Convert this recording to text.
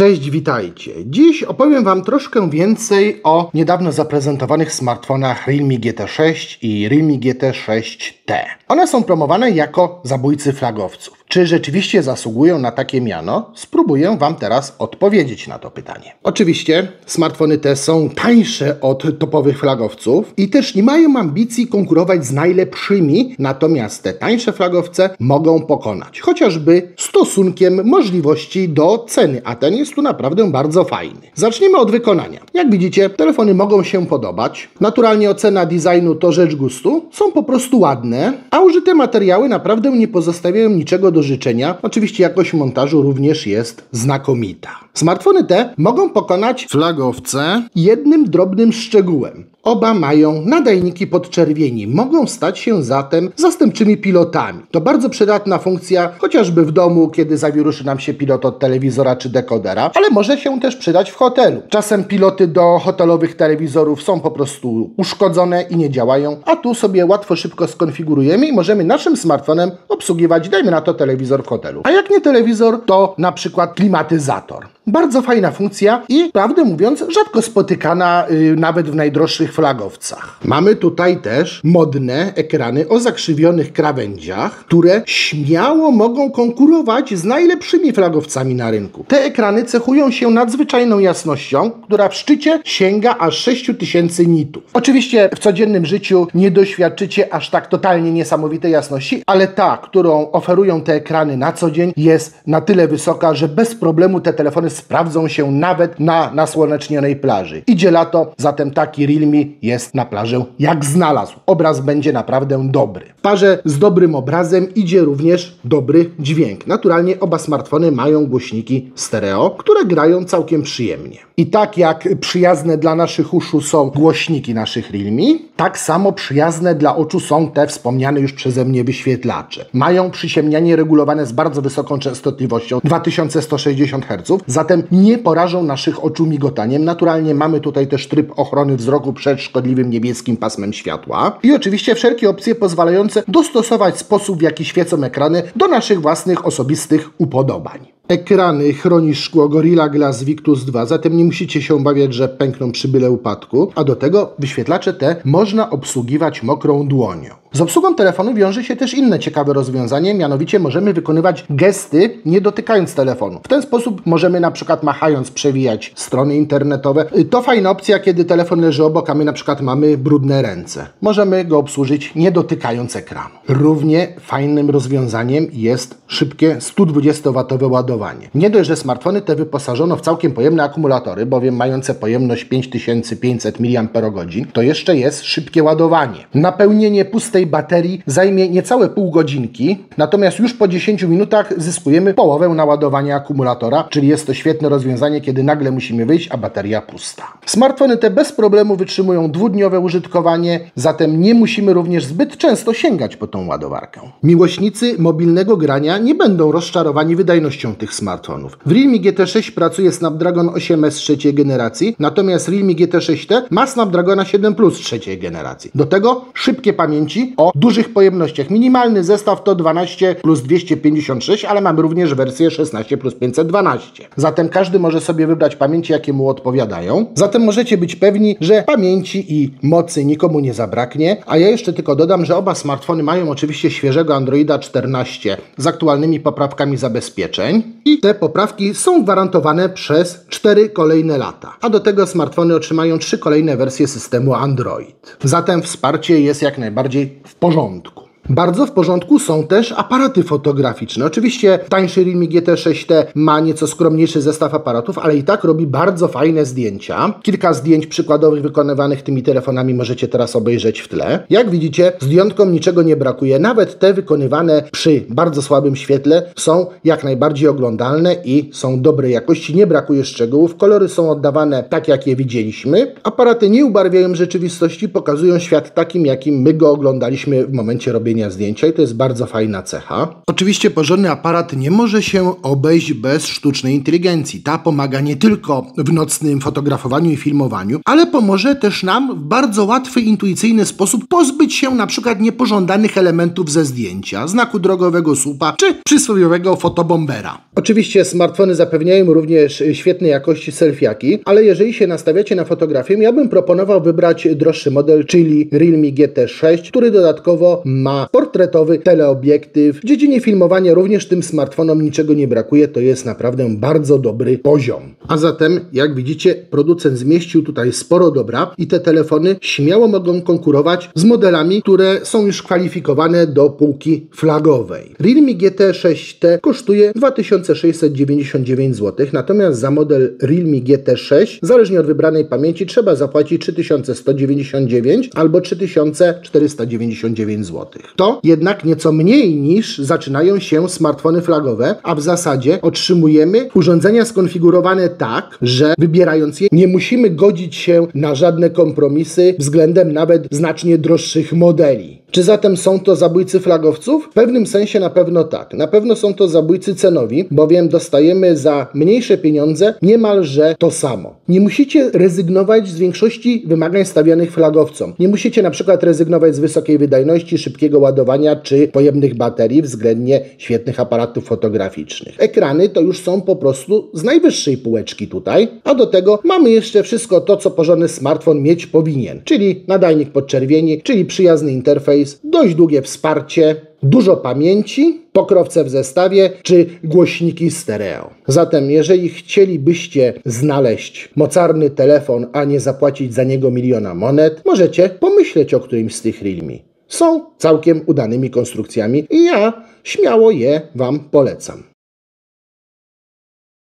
Cześć, witajcie! Dziś opowiem Wam troszkę więcej o niedawno zaprezentowanych smartfonach Realme GT 6 i Realme GT 6T. One są promowane jako zabójcy flagowców. Czy rzeczywiście zasługują na takie miano? Spróbuję Wam teraz odpowiedzieć na to pytanie. Oczywiście smartfony te są tańsze od topowych flagowców i też nie mają ambicji konkurować z najlepszymi, natomiast te tańsze flagowce mogą pokonać, chociażby stosunkiem możliwości do ceny, a ten jest tu naprawdę bardzo fajny. Zacznijmy od wykonania. Jak widzicie, telefony mogą się podobać. Naturalnie ocena designu to rzecz gustu. Są po prostu ładne, a użyte materiały naprawdę nie pozostawiają niczego do życzenia. Oczywiście jakość montażu również jest znakomita. Smartfony te mogą pokonać flagowce jednym drobnym szczegółem. Oba mają nadajniki podczerwieni, mogą stać się zatem zastępczymi pilotami. To bardzo przydatna funkcja, chociażby w domu, kiedy zawiruszy nam się pilot od telewizora czy dekodera, ale może się też przydać w hotelu. Czasem piloty do hotelowych telewizorów są po prostu uszkodzone i nie działają, a tu sobie łatwo, szybko skonfigurujemy i możemy naszym smartfonem obsługiwać, dajmy na to, telewizor w hotelu. A jak nie telewizor, to na przykład klimatyzator. Bardzo fajna funkcja i, prawdę mówiąc, rzadko spotykana nawet w najdroższych flagowcach. Mamy tutaj też modne ekrany o zakrzywionych krawędziach, które śmiało mogą konkurować z najlepszymi flagowcami na rynku. Te ekrany cechują się nadzwyczajną jasnością, która w szczycie sięga aż 6000 nitów. Oczywiście w codziennym życiu nie doświadczycie aż tak totalnie niesamowitej jasności, ale ta, którą oferują te ekrany na co dzień, jest na tyle wysoka, że bez problemu te telefony sprawdzą się nawet na nasłonecznionej plaży. Idzie lato, zatem taki Realme jest na plażę jak znalazł. Obraz będzie naprawdę dobry. W parze z dobrym obrazem idzie również dobry dźwięk. Naturalnie oba smartfony mają głośniki stereo, które grają całkiem przyjemnie. I tak jak przyjazne dla naszych uszu są głośniki naszych Realme, tak samo przyjazne dla oczu są te wspomniane już przeze mnie wyświetlacze. Mają przyciemnianie regulowane z bardzo wysoką częstotliwością 2160 Hz, zatem nie porażą naszych oczu migotaniem. Naturalnie mamy tutaj też tryb ochrony wzroku przed szkodliwym niebieskim pasmem światła i oczywiście wszelkie opcje pozwalające dostosować sposób, w jaki świecą ekrany do naszych własnych, osobistych upodobań. Ekrany chroni szkło Gorilla Glass Victus 2, zatem nie musicie się obawiać, że pękną przy byle upadku, a do tego wyświetlacze te można obsługiwać mokrą dłonią. Z obsługą telefonu wiąże się też inne ciekawe rozwiązanie, mianowicie możemy wykonywać gesty, nie dotykając telefonu. W ten sposób możemy na przykład machając przewijać strony internetowe. To fajna opcja, kiedy telefon leży obok, a my na przykład mamy brudne ręce. Możemy go obsłużyć nie dotykając ekranu. Równie fajnym rozwiązaniem jest szybkie 120-watowe ładowanie. Nie dość, że smartfony te wyposażono w całkiem pojemne akumulatory, bowiem mające pojemność 5500 mAh, to jeszcze jest szybkie ładowanie. Napełnienie pustej baterii zajmie niecałe pół godzinki, natomiast już po 10 minutach zyskujemy połowę naładowania akumulatora, czyli jest to świetne rozwiązanie, kiedy nagle musimy wyjść, a bateria pusta. Smartfony te bez problemu wytrzymują dwudniowe użytkowanie, zatem nie musimy również zbyt często sięgać po tą ładowarkę. Miłośnicy mobilnego grania nie będą rozczarowani wydajnością tych smartfonów. W Realme GT 6 pracuje Snapdragon 8s trzeciej generacji, natomiast Realme GT 6T ma Snapdragona 7 Plus trzeciej generacji. Do tego szybkie pamięci o dużych pojemnościach. Minimalny zestaw to 12 plus 256, ale mamy również wersję 16 plus 512. Zatem każdy może sobie wybrać pamięci, jakie mu odpowiadają. Zatem możecie być pewni, że pamięci i mocy nikomu nie zabraknie. A ja jeszcze tylko dodam, że oba smartfony mają oczywiście świeżego Androida 14 z aktualnymi poprawkami zabezpieczeń. I te poprawki są gwarantowane przez 4 kolejne lata. A do tego smartfony otrzymają 3 kolejne wersje systemu Android. Zatem wsparcie jest jak najbardziej w porządku. Bardzo w porządku są też aparaty fotograficzne. Oczywiście tańszy Realme GT 6T ma nieco skromniejszy zestaw aparatów, ale i tak robi bardzo fajne zdjęcia. Kilka zdjęć przykładowych wykonywanych tymi telefonami możecie teraz obejrzeć w tle. Jak widzicie, zdjątkom niczego nie brakuje. Nawet te wykonywane przy bardzo słabym świetle są jak najbardziej oglądalne i są dobrej jakości. Nie brakuje szczegółów. Kolory są oddawane tak, jak je widzieliśmy. Aparaty nie ubarwiają rzeczywistości, pokazują świat takim, jakim my go oglądaliśmy w momencie robienia robienia zdjęcia i to jest bardzo fajna cecha. Oczywiście porządny aparat nie może się obejść bez sztucznej inteligencji. Ta pomaga nie tylko w nocnym fotografowaniu i filmowaniu, ale pomoże też nam w bardzo łatwy, intuicyjny sposób pozbyć się na przykład niepożądanych elementów ze zdjęcia, znaku drogowego, słupa czy przysłowiowego fotobombera. Oczywiście smartfony zapewniają również świetnej jakości selfiaki, ale jeżeli się nastawiacie na fotografię, ja bym proponował wybrać droższy model, czyli Realme GT 6, który dodatkowo ma portretowy teleobiektyw. W dziedzinie filmowania również tym smartfonom niczego nie brakuje, to jest naprawdę bardzo dobry poziom. A zatem, jak widzicie, producent zmieścił tutaj sporo dobra i te telefony śmiało mogą konkurować z modelami, które są już kwalifikowane do półki flagowej. Realme GT 6T kosztuje 2699 zł, natomiast za model Realme GT 6, zależnie od wybranej pamięci, trzeba zapłacić 3199 albo 3499 zł. To jednak nieco mniej niż zaczynają się smartfony flagowe, a w zasadzie otrzymujemy urządzenia skonfigurowane tak, że wybierając je nie musimy godzić się na żadne kompromisy względem nawet znacznie droższych modeli. Czy zatem są to zabójcy flagowców? W pewnym sensie na pewno tak. Na pewno są to zabójcy cenowi, bowiem dostajemy za mniejsze pieniądze niemalże to samo. Nie musicie rezygnować z większości wymagań stawianych flagowcom. Nie musicie na przykład rezygnować z wysokiej wydajności, szybkiego ładowania czy pojemnych baterii względnie świetnych aparatów fotograficznych. Ekrany to już są po prostu z najwyższej półeczki tutaj, a do tego mamy jeszcze wszystko to, co porządny smartfon mieć powinien, czyli nadajnik podczerwieni, czyli przyjazny interfejs, dość długie wsparcie, dużo pamięci, pokrowce w zestawie czy głośniki stereo. Zatem jeżeli chcielibyście znaleźć mocarny telefon, a nie zapłacić za niego miliona monet, możecie pomyśleć o którymś z tych Realme. Są całkiem udanymi konstrukcjami i ja śmiało je Wam polecam.